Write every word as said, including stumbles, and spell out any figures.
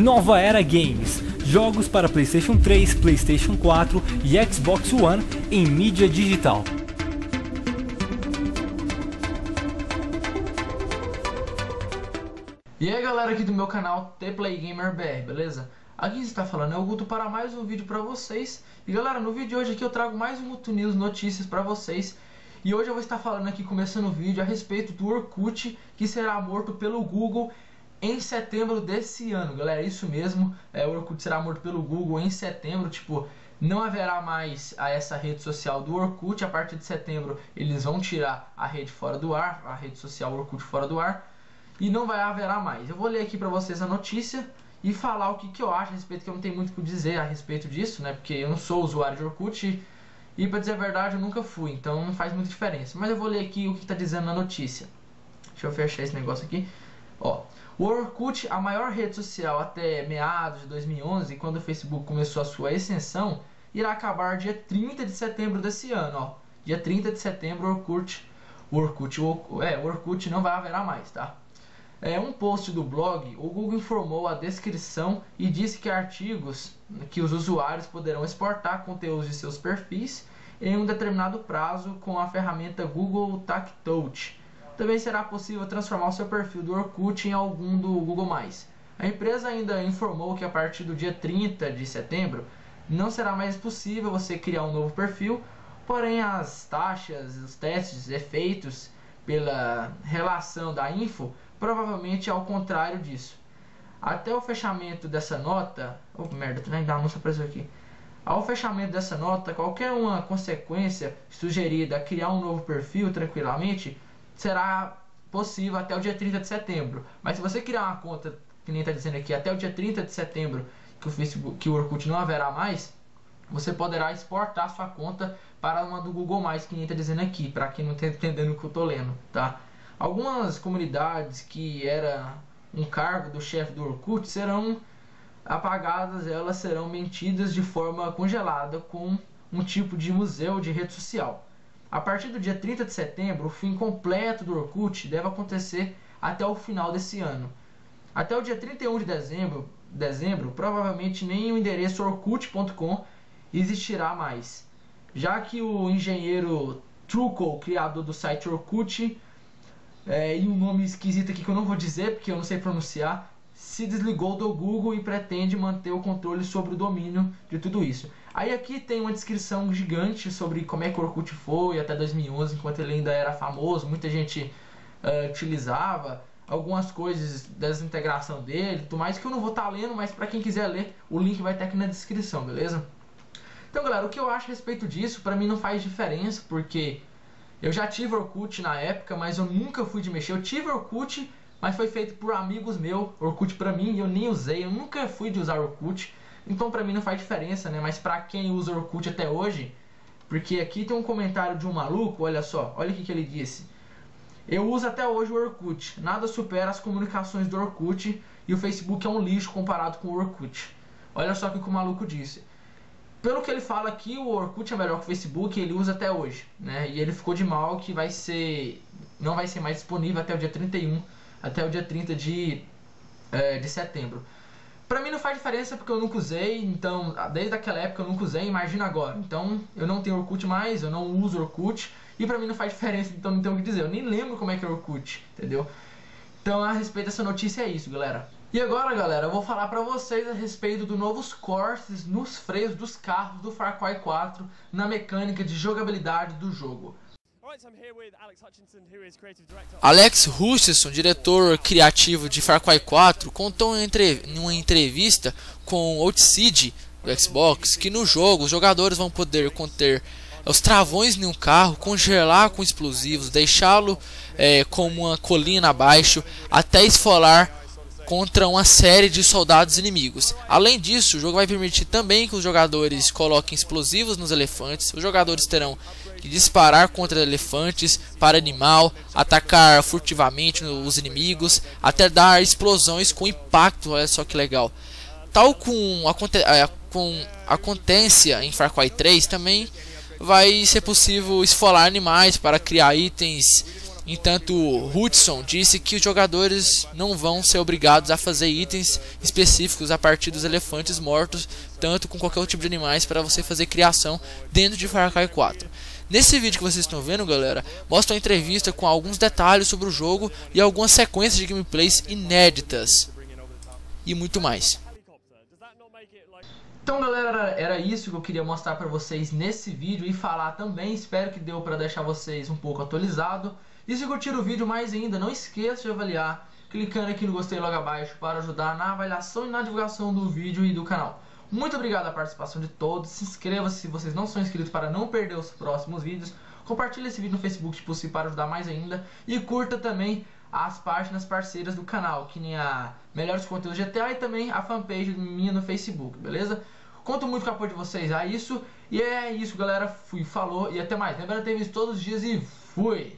Nova Era Games, jogos para PlayStation três, PlayStation quatro e Xbox One em mídia digital. E aí galera aqui do meu canal Tplay Gamer B R, beleza? Aqui está falando é o Guto para mais um vídeo para vocês. E galera, no vídeo de hoje aqui eu trago mais um GutoNews notícias para vocês. E hoje eu vou estar falando aqui, começando o vídeo, a respeito do Orkut, que será morto pelo Google em setembro desse ano. Galera, isso mesmo, é, o Orkut será morto pelo Google em setembro, tipo... Não haverá mais a essa rede social do Orkut. A partir de setembro eles vão tirar a rede fora do ar, a rede social Orkut fora do ar. E não vai haverá mais. Eu vou ler aqui pra vocês a notícia e falar o que, que eu acho a respeito, que eu não tenho muito o que dizer a respeito disso, né? Porque eu não sou usuário de Orkut e, pra dizer a verdade, eu nunca fui, então não faz muita diferença. Mas eu vou ler aqui o que tá dizendo na notícia. Deixa eu fechar esse negócio aqui. Ó, o Orkut, a maior rede social até meados de dois mil e onze, quando o Facebook começou a sua ascensão, irá acabar dia trinta de setembro desse ano, ó. Dia trinta de setembro, o Orkut, o Orkut, o, é, o Orkut não vai haverá mais, tá? É um post do blog, o Google informou a descrição e disse que artigos que os usuários poderão exportar conteúdos de seus perfis em um determinado prazo com a ferramenta Google Takeout. Também será possível transformar o seu perfil do Orkut em algum do Google mais. A empresa ainda informou que a partir do dia trinta de setembro não será mais possível você criar um novo perfil, porém as taxas, os testes, efeitos pela relação da info, provavelmente é ao contrário disso. Até o fechamento dessa nota... Oh, merda, tu nem dá anúncio pra isso aqui. Ao fechamento dessa nota, qualquer uma consequência sugerida a criar um novo perfil tranquilamente... será possível até o dia trinta de setembro. Mas se você criar uma conta, que nem está dizendo aqui, até o dia trinta de setembro, que o Facebook, que o Orkut não haverá mais, você poderá exportar sua conta para uma do Google mais, que nem está dizendo aqui, para quem não está entendendo o que eu estou lendo, tá? Algumas comunidades que era um cargo do chefe do Orkut serão apagadas, elas serão mantidas de forma congelada com um tipo de museu de rede social. A partir do dia trinta de setembro, o fim completo do Orkut deve acontecer até o final desse ano. Até o dia trinta e um de dezembro, dezembro provavelmente nem o endereço orkut ponto com existirá mais, já que o engenheiro Truco, criador do site Orkut, é, e um nome esquisito aqui que eu não vou dizer porque eu não sei pronunciar, se desligou do Google e pretende manter o controle sobre o domínio de tudo isso. Aí aqui tem uma descrição gigante sobre como é que o Orkut foi até dois mil e onze, enquanto ele ainda era famoso, muita gente uh, utilizava, algumas coisas da desintegração dele, tudo mais, que eu não vou estar tá lendo, mas para quem quiser ler, o link vai estar tá aqui na descrição, beleza? Então galera, o que eu acho a respeito disso, para mim não faz diferença, porque eu já tive Orkut na época, mas eu nunca fui de mexer, eu tive Orkut... mas foi feito por amigos meus, Orkut pra mim, e eu nem usei, eu nunca fui de usar Orkut. Então pra mim não faz diferença, né? Mas pra quem usa Orkut até hoje... Porque aqui tem um comentário de um maluco, olha só, olha o que, que ele disse. Eu uso até hoje o Orkut, nada supera as comunicações do Orkut, e o Facebook é um lixo comparado com o Orkut. Olha só o que, que o maluco disse. Pelo que ele fala aqui, o Orkut é melhor que o Facebook, ele usa até hoje, né? E ele ficou de mal que vai ser... não vai ser mais disponível até o dia trinta e um... até o dia trinta de setembro. Pra mim não faz diferença porque eu nunca usei, então desde aquela época eu nunca usei, imagina agora. Então eu não tenho Orkut mais, eu não uso Orkut, e pra mim não faz diferença, então não tenho o que dizer. Eu nem lembro como é que é Orkut, entendeu? Então a respeito dessa notícia é isso, galera. E agora, galera, eu vou falar pra vocês a respeito dos novos cortes nos freios dos carros do Far Cry quatro na mecânica de jogabilidade do jogo. Alex Hutchinson, diretor criativo de Far Cry quatro, contou em uma entrevista com Outside do Xbox que no jogo os jogadores vão poder conter os travões em um carro, congelar com explosivos, deixá-lo é, como uma colina abaixo, até esfolar contra uma série de soldados inimigos. Além disso, o jogo vai permitir também que os jogadores coloquem explosivos nos elefantes, os jogadores terão que disparar contra elefantes, para animal, atacar furtivamente os inimigos, até dar explosões com impacto, olha só que legal. Tal com, aconte com acontece em Far Cry três, também vai ser possível esfolar animais para criar itens Entanto, Hutchinson disse que os jogadores não vão ser obrigados a fazer itens específicos a partir dos elefantes mortos, tanto com qualquer tipo de animais, para você fazer criação dentro de Far Cry quatro. Nesse vídeo que vocês estão vendo, galera, mostra uma entrevista com alguns detalhes sobre o jogo e algumas sequências de gameplays inéditas e muito mais. Então, galera, era isso que eu queria mostrar para vocês nesse vídeo e falar também. Espero que deu para deixar vocês um pouco atualizado. E se curtiram o vídeo mais ainda, não esqueça de avaliar, clicando aqui no gostei logo abaixo para ajudar na avaliação e na divulgação do vídeo e do canal. Muito obrigado a participação de todos, se inscreva se vocês não são inscritos para não perder os próximos vídeos. Compartilhe esse vídeo no Facebook se possível para ajudar mais ainda. E curta também as páginas parceiras do canal, que nem a Melhores Conteúdos G T A e também a fanpage minha no Facebook, beleza? Conto muito com o apoio de vocês a isso. E é isso, galera. Fui, falou e até mais. Lembrando de ter visto todos os dias e fui!